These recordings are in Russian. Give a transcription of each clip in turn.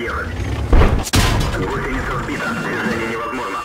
подъехать. Гусеница сбита. Движение невозможно.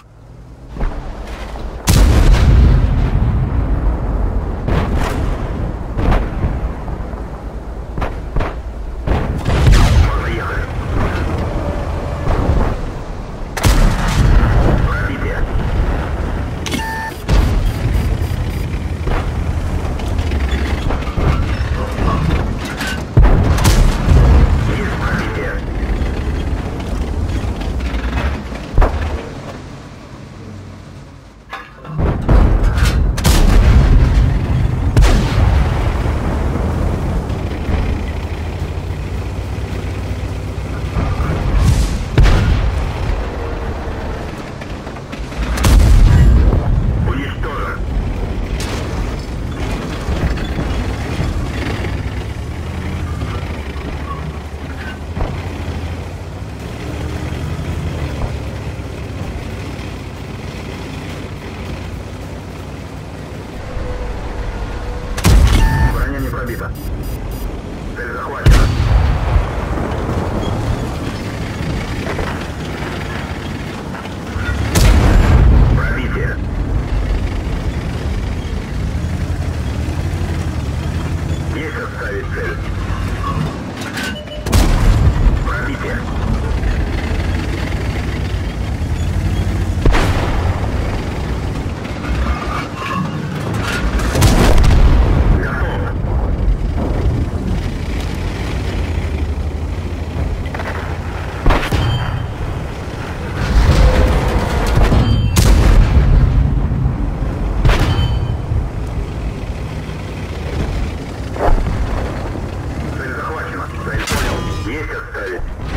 Есть отставить.